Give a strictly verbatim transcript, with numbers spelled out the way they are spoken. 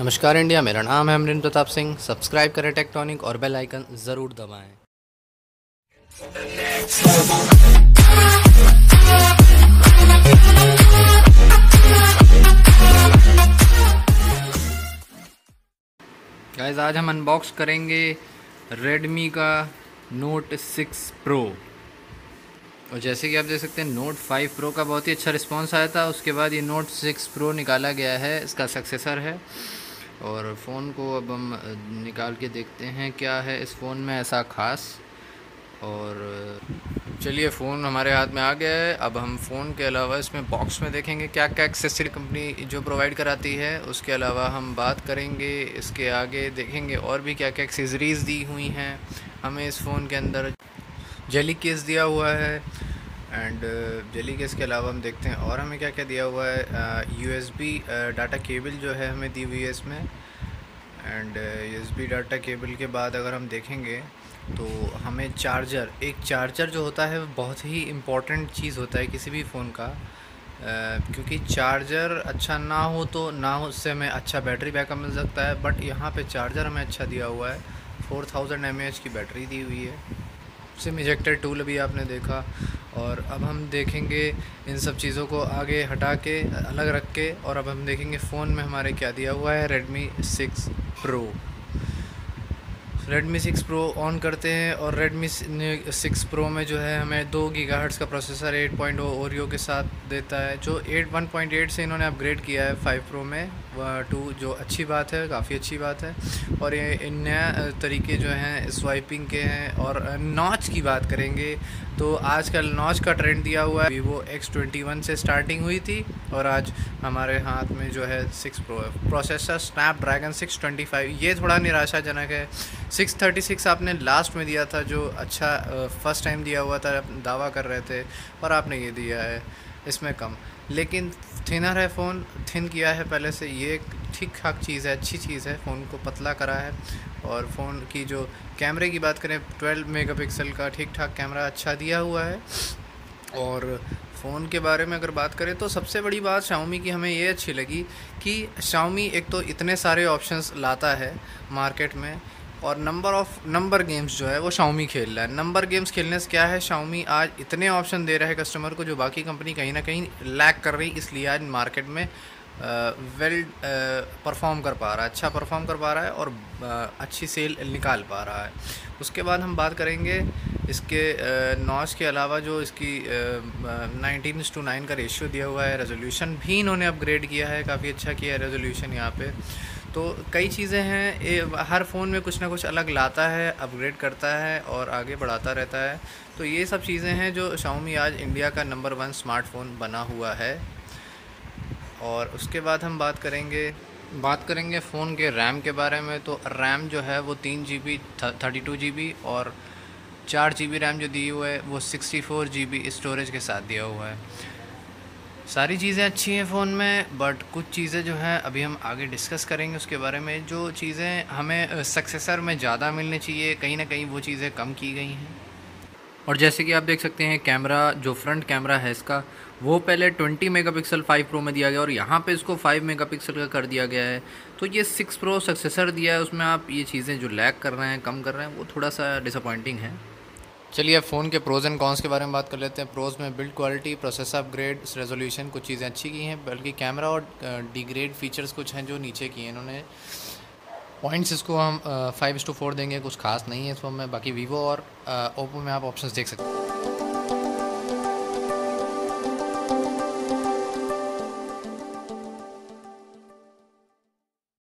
नमस्कार इंडिया, मेरा नाम है अमरिंद प्रताप सिंह। सब्सक्राइब करें टेक्टोनिक और बेल आइकन ज़रूर दबाएं। गाइस, आज हम अनबॉक्स करेंगे रेडमी का नोट सिक्स प्रो। और जैसे कि आप देख सकते हैं, नोट फाइव प्रो का बहुत ही अच्छा रिस्पांस आया था, उसके बाद ये नोट सिक्स प्रो निकाला गया है, इसका सक्सेसर है। और फ़ोन को अब हम निकाल के देखते हैं क्या है इस फ़ोन में ऐसा ख़ास। और चलिए, फ़ोन हमारे हाथ में आ गया है। अब हम फ़ोन के अलावा इसमें बॉक्स में देखेंगे क्या क्या एक्सेसरी कंपनी जो प्रोवाइड कराती है, उसके अलावा हम बात करेंगे इसके आगे, देखेंगे और भी क्या क्या एक्सेसरीज़ दी हुई हैं हमें इस फ़ोन के अंदर। जेली केस दिया हुआ है, एंड जेली केस के अलावा हम देखते हैं और हमें क्या क्या दिया हुआ है। यूएसबी डाटा केबल जो है हमें दी हुई है इसमें, एंड यूएसबी डाटा केबल के बाद अगर हम देखेंगे तो हमें चार्जर, एक चार्जर जो होता है वो बहुत ही इम्पॉर्टेंट चीज़ होता है किसी भी फ़ोन का, uh, क्योंकि चार्जर अच्छा ना हो तो ना हो उससे हमें अच्छा बैटरी बैकअप मिल सकता है। बट यहाँ पर चार्जर हमें अच्छा दिया हुआ है, four thousand M A H की बैटरी दी हुई है। सिम इजेक्टर टूल अभी आपने देखा, और अब हम देखेंगे इन सब चीज़ों को आगे हटा के, अलग रख के। और अब हम देखेंगे फ़ोन में हमारे क्या दिया हुआ है। Redmi six pro Redmi six pro on करते हैं, और रेडमी सिक्स प्रो में जो है हमें दो गीगाहर्ट्ज़ का processor eight point zero Oreo के साथ देता है, जो एट वन पॉइंट एट से इन्होंने अपग्रेड किया है फाइव प्रो में टू, जो अच्छी बात है, काफ़ी अच्छी बात है। और ये नया तरीके जो हैं स्वाइपिंग के हैं। और नॉच की बात करेंगे तो आजकल नॉच का ट्रेंड दिया हुआ है, वीवो एक्स ट्वेंटी वन से स्टार्टिंग हुई थी, और आज हमारे हाथ में जो है सिक्स प्रो है। Processor Snapdragon six twenty five, ये थोड़ा निराशाजनक है। सिक्स थर्टी सिक्स आपने लास्ट में दिया था, जो अच्छा फ़र्स्ट टाइम दिया हुआ था, आप दावा कर रहे थे, और आपने ये दिया है इसमें कम, लेकिन थिनर है फ़ोन, थिन किया है पहले से। ये एक ठीक ठाक चीज़ है, अच्छी चीज़ है, फ़ोन को पतला करा है। और फ़ोन की जो कैमरे की बात करें, ट्वेल्व मेगापिक्सल का ठीक ठाक कैमरा अच्छा दिया हुआ है। और फ़ोन के बारे में अगर बात करें तो सबसे बड़ी बात Xiaomi की हमें ये अच्छी लगी कि Xiaomi एक तो इतने सारे ऑप्शंस लाता है मार्केट में, और नंबर ऑफ नंबर गेम्स जो है वो Xiaomi खेल रहा है। नंबर गेम्स खेलने से क्या है, Xiaomi आज इतने ऑप्शन दे रहा है कस्टमर को, जो बाकी कंपनी कहीं ना कहीं लैक कर रही, इसलिए आज मार्केट में वेल परफॉर्म कर पा रहा है, अच्छा परफॉर्म कर पा रहा है, और uh, अच्छी सेल निकाल पा रहा है। उसके बाद हम बात करेंगे इसके नॉच के अलावा, जो इसकी नाइनटीन टू नाइन का रेशियो दिया हुआ है। रेजोल्यूशन भी इन्होंने अपग्रेड किया है, काफ़ी अच्छा किया है रेजोल्यूशन यहाँ पे। तो कई चीज़ें हैं, ए, हर फ़ोन में कुछ ना कुछ अलग लाता है, अपग्रेड करता है और आगे बढ़ाता रहता है। तो ये सब चीज़ें हैं जो Xiaomi आज इंडिया का नंबर वन स्मार्टफोन बना हुआ है। और उसके बाद हम बात करेंगे बात करेंगे फ़ोन के रैम के बारे में। तो रैम जो है वो तीन G B thirty two G B और चार जी बी रैम जो दी हुआ है वो sixty four G B storage के साथ दिया हुआ है। सारी चीज़ें अच्छी हैं फ़ोन में, बट कुछ चीज़ें जो हैं अभी हम आगे डिस्कस करेंगे उसके बारे में, जो चीज़ें हमें सक्सेसर में ज़्यादा मिलनी चाहिए, कहीं ना कहीं वो चीज़ें कम की गई हैं। और जैसे कि आप देख सकते हैं, कैमरा जो फ्रंट कैमरा है इसका, वो पहले ट्वेंटी मेगापिक्सल फाइव प्रो में दिया गया, और यहाँ पे इसको फाइव मेगापिक्सल का कर दिया गया है। तो ये सिक्स प्रो सक्सेसर दिया है, उसमें आप ये चीज़ें जो लैग कर रहे हैं, कम कर रहे हैं, वो थोड़ा सा डिसअपॉइंटिंग है। चलिए, अब फ़ोन के प्रोज़ एंड कॉन्स के बारे में बात कर लेते हैं। प्रोज़ में build quality, processor upgrade, resolution, कुछ चीज़ें अच्छी की हैं, बल्कि कैमरा और डिग्रेड फीचर्स कुछ हैं जो नीचे किए हैं इन्होंने। पॉइंट्स इसको हम फाइव इस टू फोर देंगे, कुछ खास नहीं है इसमें। बाकी वीवो और ओप्पो में आप ऑप्शंस देख सकते हैं।